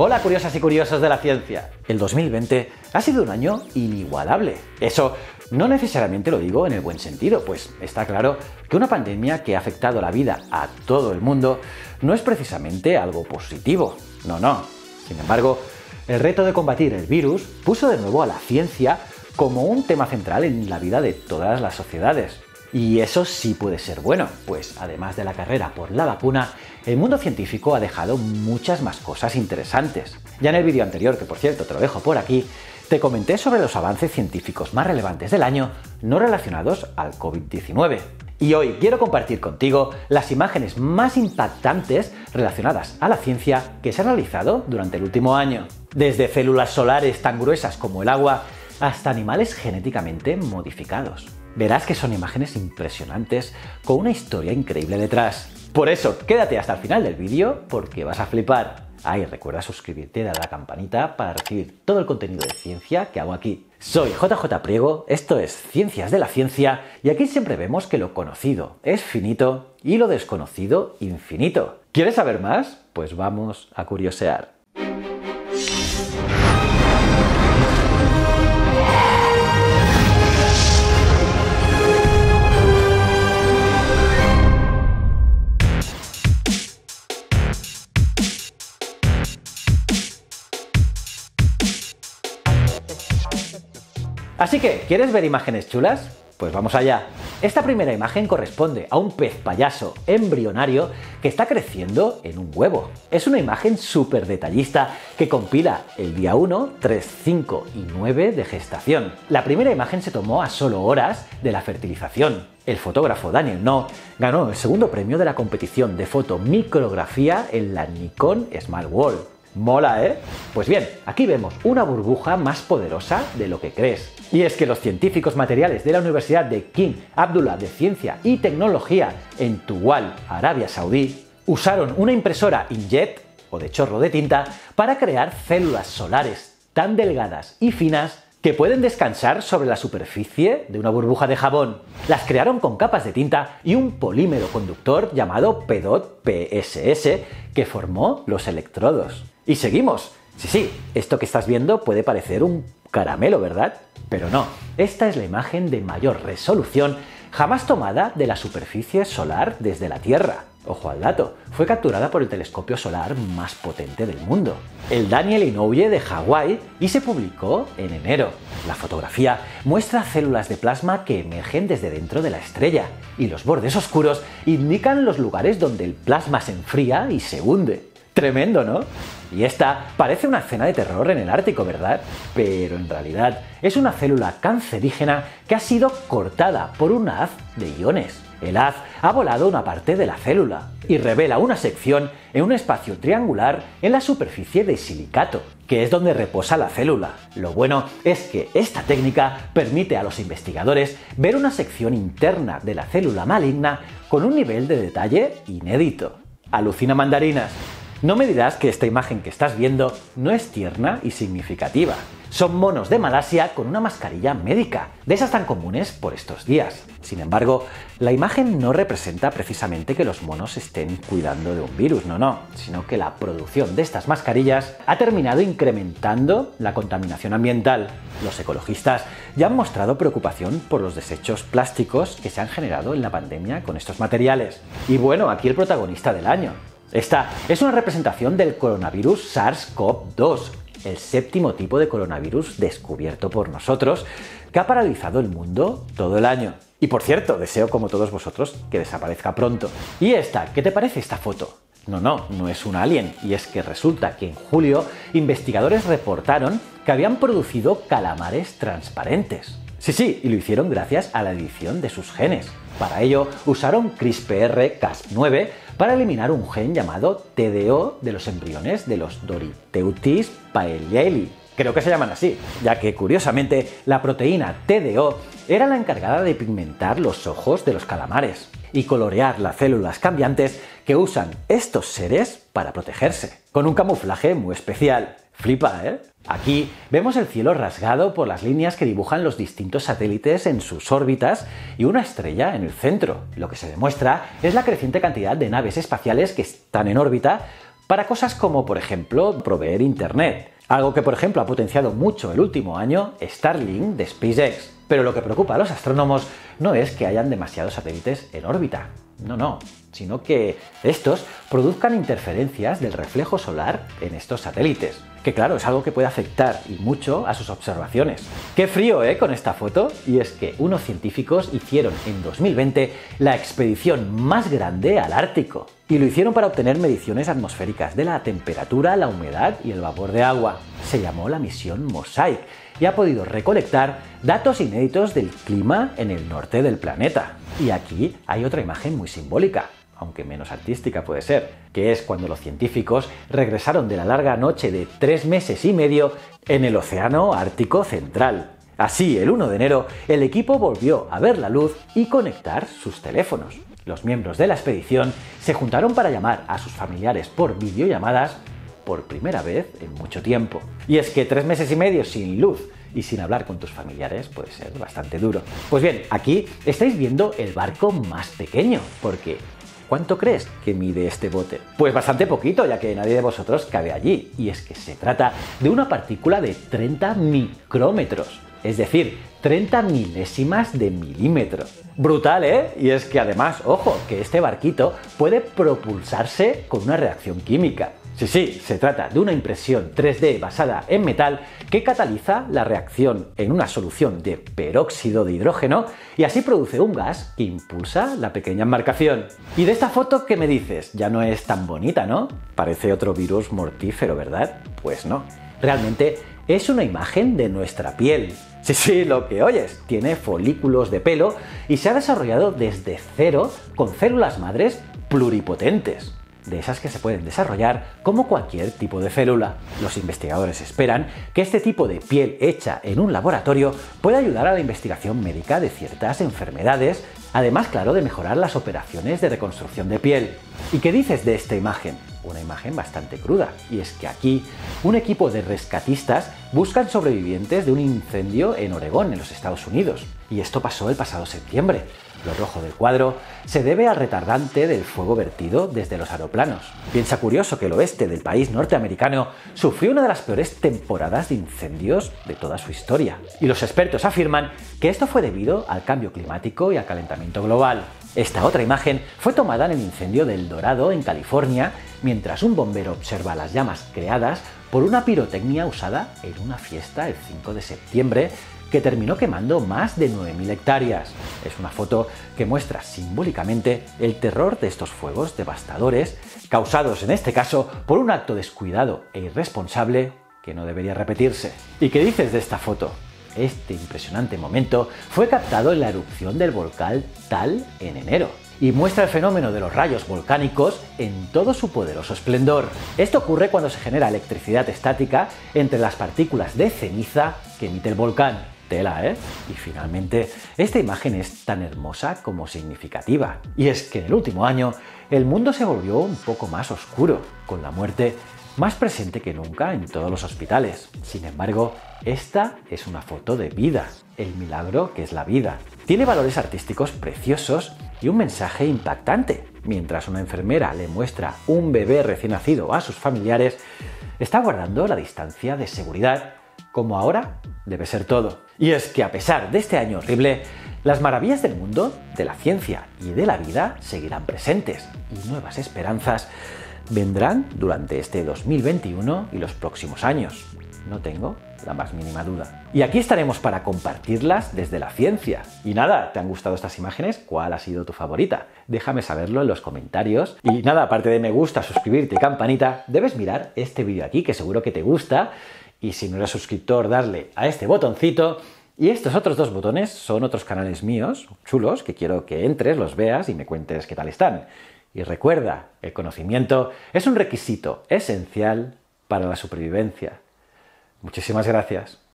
Hola curiosas y curiosos de la ciencia. El 2020 ha sido un año inigualable. Eso no necesariamente lo digo en el buen sentido, pues está claro que una pandemia que ha afectado la vida a todo el mundo no es precisamente algo positivo. No, no. Sin embargo, el reto de combatir el virus puso de nuevo a la ciencia como un tema central en la vida de todas las sociedades. Y eso sí puede ser bueno, pues además de la carrera por la vacuna, el mundo científico ha dejado muchas más cosas interesantes. Ya en el vídeo anterior, que por cierto te lo dejo por aquí, te comenté sobre los avances científicos más relevantes del año no relacionados al COVID-19. Y hoy quiero compartir contigo las imágenes más impactantes relacionadas a la ciencia que se han realizado durante el último año. Desde células solares tan gruesas como el agua, hasta animales genéticamente modificados. Verás que son imágenes impresionantes con una historia increíble detrás. Por eso, quédate hasta el final del vídeo porque vas a flipar. Ah, y recuerda suscribirte y dar a la campanita para recibir todo el contenido de ciencia que hago aquí. Soy JJ Priego, esto es Ciencias de la Ciencia, y aquí siempre vemos que lo conocido es finito y lo desconocido infinito. ¿Quieres saber más? Pues vamos a curiosear. Así que, ¿quieres ver imágenes chulas? Pues vamos allá. Esta primera imagen corresponde a un pez payaso embrionario que está creciendo en un huevo. Es una imagen súper detallista que compila el día 1, 3, 5 y 9 de gestación. La primera imagen se tomó a solo horas de la fertilización. El fotógrafo Daniel Noh ganó el segundo premio de la competición de fotomicrografía en la Nikon Small World. Mola, ¿eh? Pues bien, aquí vemos una burbuja más poderosa de lo que crees. Y es que los científicos materiales de la Universidad de King Abdullah de Ciencia y Tecnología en Taal, Arabia Saudí, usaron una impresora inkjet, o de chorro de tinta, para crear células solares tan delgadas y finas que pueden descansar sobre la superficie de una burbuja de jabón. Las crearon con capas de tinta y un polímero conductor llamado PEDOT:PSS que formó los electrodos. Y seguimos. Sí, esto que estás viendo puede parecer un caramelo, ¿verdad? Pero no, esta es la imagen de mayor resolución jamás tomada de la superficie solar desde la Tierra. Ojo al dato, fue capturada por el telescopio solar más potente del mundo, el Daniel Inouye de Hawái, y se publicó en enero. La fotografía muestra células de plasma que emergen desde dentro de la estrella, y los bordes oscuros indican los lugares donde el plasma se enfría y se hunde. Tremendo, ¿no? Y esta parece una escena de terror en el Ártico, ¿verdad? Pero en realidad es una célula cancerígena que ha sido cortada por un haz de iones. El haz ha volado una parte de la célula y revela una sección en un espacio triangular en la superficie de silicato, que es donde reposa la célula. Lo bueno es que esta técnica permite a los investigadores ver una sección interna de la célula maligna con un nivel de detalle inédito. Alucina mandarinas. No me dirás que esta imagen que estás viendo no es tierna y significativa. Son monos de Malasia con una mascarilla médica, de esas tan comunes por estos días. Sin embargo, la imagen no representa precisamente que los monos estén cuidando de un virus, no, sino que la producción de estas mascarillas ha terminado incrementando la contaminación ambiental. Los ecologistas ya han mostrado preocupación por los desechos plásticos que se han generado en la pandemia con estos materiales. Y bueno, aquí el protagonista del año. Esta es una representación del coronavirus SARS-CoV-2, el séptimo tipo de coronavirus descubierto por nosotros, que ha paralizado el mundo todo el año. Y por cierto, deseo como todos vosotros que desaparezca pronto. ¿Y esta? ¿Qué te parece esta foto? No es un alien, y es que resulta que en julio investigadores reportaron que habían producido calamares transparentes. Sí, y lo hicieron gracias a la edición de sus genes. Para ello usaron CRISPR-Cas9 para eliminar un gen llamado TDO de los embriones de los Doriteutis paellaili. Creo que se llaman así, ya que curiosamente la proteína TDO era la encargada de pigmentar los ojos de los calamares y colorear las células cambiantes que usan estos seres para protegerse, con un camuflaje muy especial. Flipa, ¿eh? Aquí vemos el cielo rasgado por las líneas que dibujan los distintos satélites en sus órbitas y una estrella en el centro. Lo que se demuestra es la creciente cantidad de naves espaciales que están en órbita para cosas como, por ejemplo, proveer internet. Algo que, por ejemplo, ha potenciado mucho el último año Starlink de SpaceX. Pero lo que preocupa a los astrónomos no es que hayan demasiados satélites en órbita. No, no, sino que estos produzcan interferencias del reflejo solar en estos satélites, que claro, es algo que puede afectar y mucho a sus observaciones. ¡Qué frío, con esta foto! Y es que unos científicos hicieron en 2020 la expedición más grande al Ártico, y lo hicieron para obtener mediciones atmosféricas de la temperatura, la humedad y el vapor de agua. Se llamó la misión Mosaic y ha podido recolectar datos inéditos del clima en el norte del planeta. Y aquí hay otra imagen muy simbólica, aunque menos artística puede ser, que es cuando los científicos regresaron de la larga noche de 3 meses y medio en el Océano Ártico Central. Así, el 1 de enero, el equipo volvió a ver la luz y conectar sus teléfonos. Los miembros de la expedición se juntaron para llamar a sus familiares por videollamadas por primera vez en mucho tiempo. Y es que 3 meses y medio sin luz y sin hablar con tus familiares puede ser bastante duro. Pues bien, aquí estáis viendo el barco más pequeño, porque ¿cuánto crees que mide este bote? Pues bastante poquito, ya que nadie de vosotros cabe allí. Y es que se trata de una partícula de 30 micrómetros, es decir, 30 milésimas de milímetro. Brutal, ¿eh? Y es que además, ojo, que este barquito puede propulsarse con una reacción química. Sí, sí, se trata de una impresión 3D basada en metal que cataliza la reacción en una solución de peróxido de hidrógeno y así produce un gas que impulsa la pequeña embarcación. Y de esta foto, ¿qué me dices? Ya no es tan bonita, ¿no? Parece otro virus mortífero, ¿verdad? Pues no. Realmente es una imagen de nuestra piel. Sí, sí, lo que oyes. Tiene folículos de pelo y se ha desarrollado desde cero con células madres pluripotentes, de esas que se pueden desarrollar como cualquier tipo de célula. Los investigadores esperan que este tipo de piel hecha en un laboratorio pueda ayudar a la investigación médica de ciertas enfermedades, además, claro, de mejorar las operaciones de reconstrucción de piel. ¿Y qué dices de esta imagen? Una imagen bastante cruda, y es que aquí un equipo de rescatistas buscan sobrevivientes de un incendio en Oregón, en los Estados Unidos. Y esto pasó el pasado septiembre. Lo rojo del cuadro se debe al retardante del fuego vertido desde los aeroplanos. Piensa curioso que el oeste del país norteamericano sufrió una de las peores temporadas de incendios de toda su historia. Y los expertos afirman que esto fue debido al cambio climático y al calentamiento global. Esta otra imagen fue tomada en el incendio del Dorado, en California, mientras un bombero observa las llamas creadas por una pirotecnia usada en una fiesta el 5 de septiembre, que terminó quemando más de 9.000 hectáreas. Es una foto que muestra simbólicamente el terror de estos fuegos devastadores, causados en este caso por un acto descuidado e irresponsable que no debería repetirse. ¿Y qué dices de esta foto? Este impresionante momento fue captado en la erupción del volcán Taal en enero, y muestra el fenómeno de los rayos volcánicos en todo su poderoso esplendor. Esto ocurre cuando se genera electricidad estática entre las partículas de ceniza que emite el volcán. Tela, ¿eh? Y finalmente, esta imagen es tan hermosa como significativa. Y es que en el último año, el mundo se volvió un poco más oscuro, con la muerte más presente que nunca en todos los hospitales. Sin embargo, esta es una foto de vida, el milagro que es la vida. Tiene valores artísticos preciosos y un mensaje impactante. Mientras una enfermera le muestra un bebé recién nacido a sus familiares, está guardando la distancia de seguridad, como ahora debe ser todo. Y es que a pesar de este año horrible, las maravillas del mundo, de la ciencia y de la vida seguirán presentes, y nuevas esperanzas vendrán durante este 2021 y los próximos años. No tengo la más mínima duda. Y aquí estaremos para compartirlas desde la ciencia. Y nada, ¿te han gustado estas imágenes? ¿Cuál ha sido tu favorita? Déjame saberlo en los comentarios. Y nada, aparte de me gusta, suscribirte y campanita, debes mirar este vídeo aquí, que seguro que te gusta. Y si no eres suscriptor, darle a este botoncito. Y estos otros dos botones son otros canales míos, chulos, que quiero que entres, los veas y me cuentes qué tal están. Y recuerda, el conocimiento es un requisito esencial para la supervivencia. Muchísimas gracias.